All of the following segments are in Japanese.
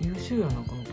優秀やな、この子たち。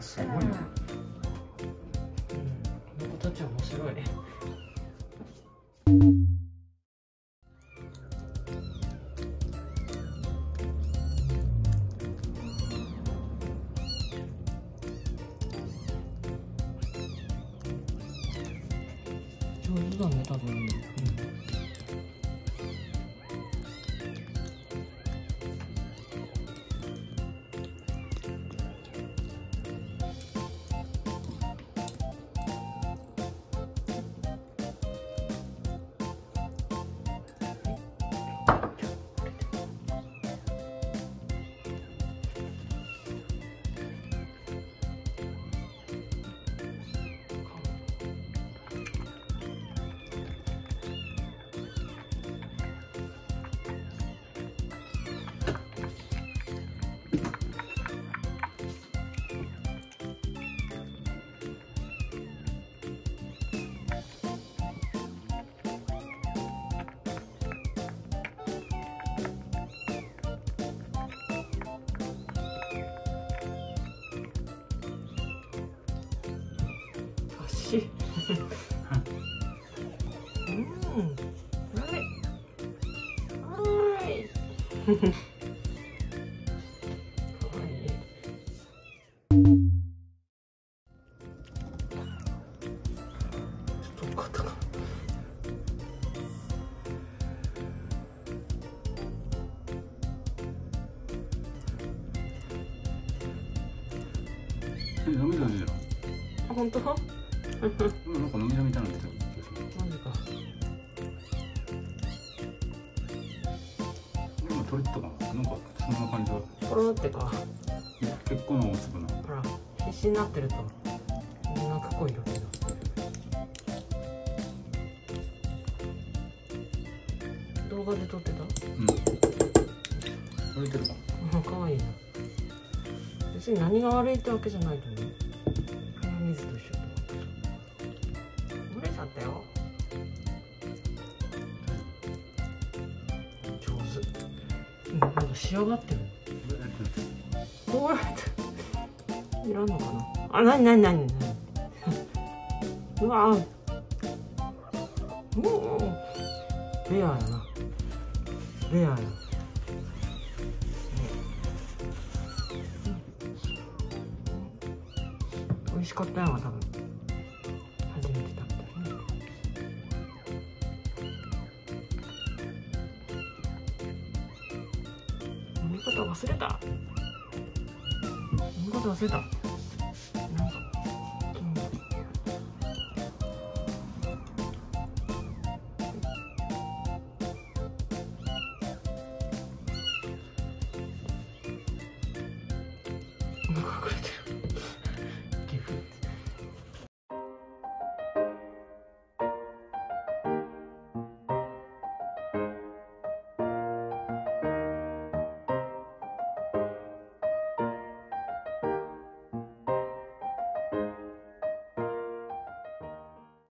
すごいね。うん、僕たち面白いね。上手だね、多分。Mm-hmm. 気になってるとみんなかっこいいよね。動画で撮ってた？うん。歩いてるか。うん、かわいいな。別に何が悪いってわけじゃないと思う。水と一緒。漏れちゃったよ。上手。うん、なんか仕上がってる。こうやって。いらんのかなあ、なになになにうわー、レアやな、レアやな、美味しかったやん、多分初めて食べた。飲み方忘れた、飲み方忘れた。隠れてる。